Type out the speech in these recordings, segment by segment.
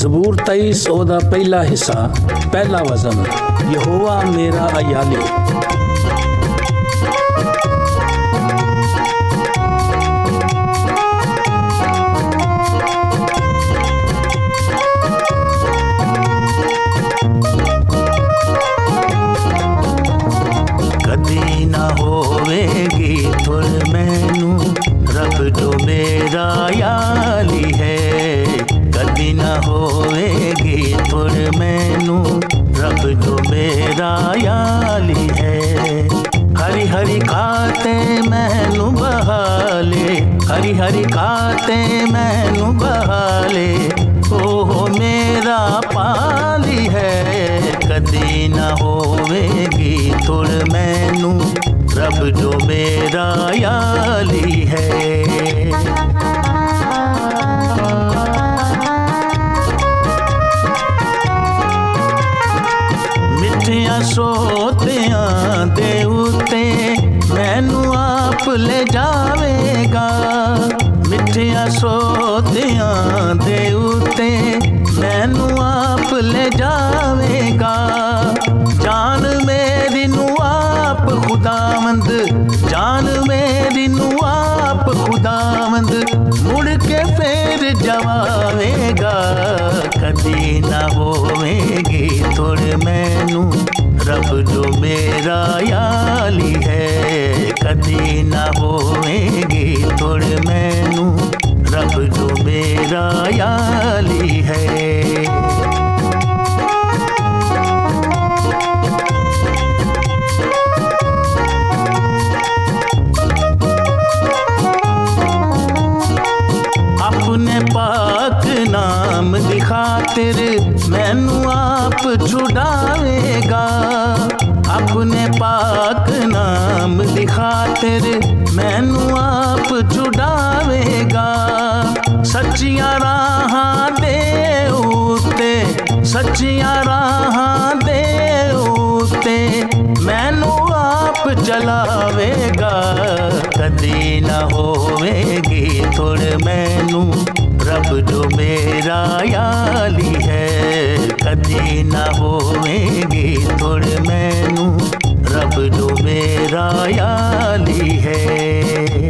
ज़बूर 23 ओदा पहला हिस्सा पहला वज़न यहोवा मेरा अयाले। कदी ना होवेगी थुल मैनू रब जो मेरा अयाली है। कदी ना होगी थोड़ मैनू रब जो मेरा याली है। हरी हरी खाते मैनू बहाले, हरी हरी खाते मैनू बहाले, ओ मेरा पाली है। कदी ना होगी थोड़ मैनू रब जो मेरा याली है। सोतिया दे उते मैनू आप ले जावेगा। मिठिया सोतिया दे उते मैनू आप ले जावेगा। जान मेरी नू आप खुदावंद, जान मेरी नू आप खुदावंद, मुड़ के फिर जवावेगा। कदी ना होवेगी थोड़ मैनू रब जो मेरा याली है। कदी ना होवेगी थोड़ मैनू रब जो मेरा याली है। पाक नाम दिखा तिर मैनू आप छुड़ावेगा। अपने पाक नाम दिखा तिर मैनू आप छुड़ावेगा। सच्चिया राह दे उते, सच्चिया राह दे उते मैनू आप चलावेगा। कदी ना होवेगी थोड़ मैनू रब जो मेरा याली है। कदी ना होवेगी थोड़ मैनू रब जो मेरा याली है।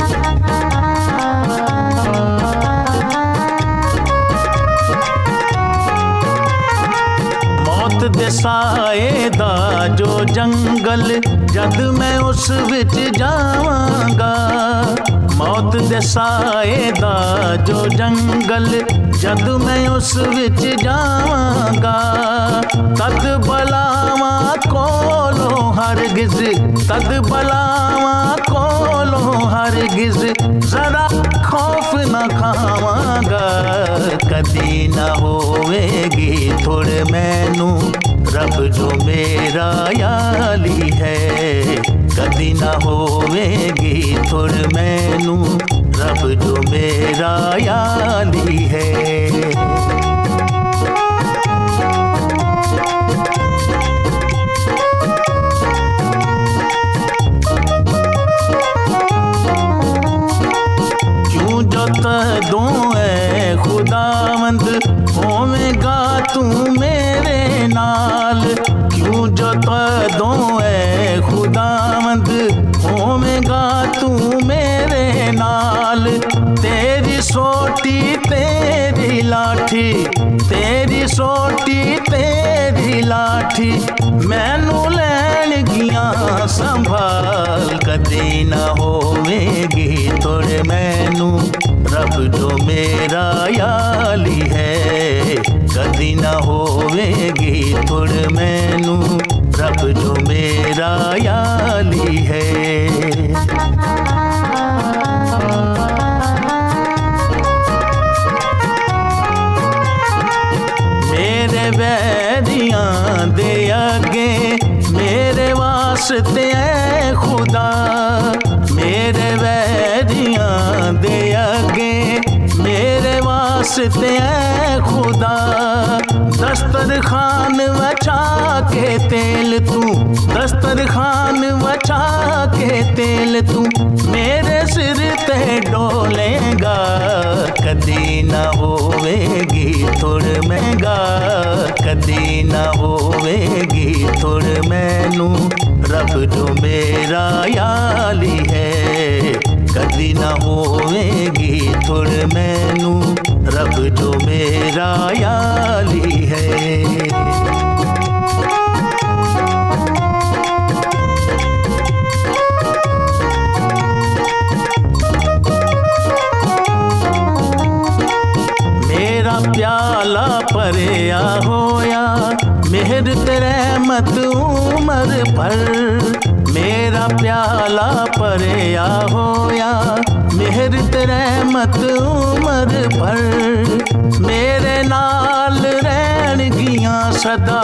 दे साए दा जो जंगल जद मैं उस विच जावांगा। मौत दे साए दा जो जंगल जद मैं उस विच जावांगा। तद बलावा कोलो हरगिज, तद बलावा कोलो हरगिज, जरा खौफ न खावांगा। कदी ना होवेगी थोड़ मैनू रब जो मेरा याली है। कदी ना होवेगी थोड़ मैनू रब जो मेरा याली है। दो है खुदावंद होवेगा तू मेरे नाल। क्यों जोता दो है खुदावंद होवेगा तू मेरे नाल। तेरी सोटी तेरी लाठी, तेरी सोटी तेरी लाठी मैनू लैन गिया संभाल। कदी ना होवेगी थोड़ मैनू रब जो मेरा याली है। कदी ना होवेगी थोड़ मैनू रब जो मेरा याली है। वैरियां दे आगे मेरे वास्ते ऐ खुदा। मेरे वैरियां दे आगे मेरे वास्ते ऐ खुदा। दस्तरखान बचा के ते तेल तू दस्तरखान बचा के तेल तू मेरे सिर ते डोलेगा, कदी ना होवेगी थोड़ महंगा, कदी ना होवेगी थोड़ मैनू रब जो मेरा याली है, कदी ना होवेगी थोड़ मैनू रब जो मेरा याली है। प्याला परेया होया मेहर तेरे मत उमर पर, मेरा प्याला परेया होया मेहर तेरे मत उमर पर, मेरे नाल रहन गियां सदा,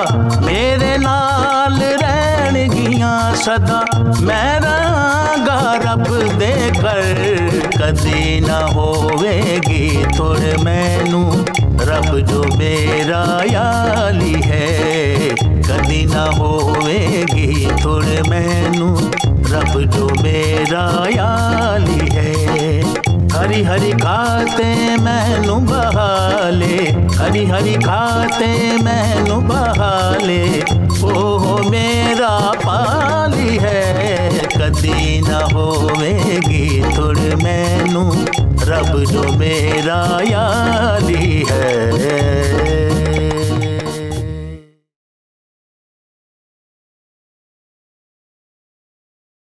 मेरे नाल रहन गियां सदा, मैं रहांगा रब दे कर, कदी ना होवेगी थोड़ मैनू रब जो मेरा याली है, कदी ना होवेगी थोड़ मैनू रब जो मेरा याली है। हरी हरी खाते मैनू बहाले, हरी हरी खाते मैनू बहाले, ओहो मेरा पाली है, कदी ना होवेगी थोड़ मैनू रब जो मेरा यार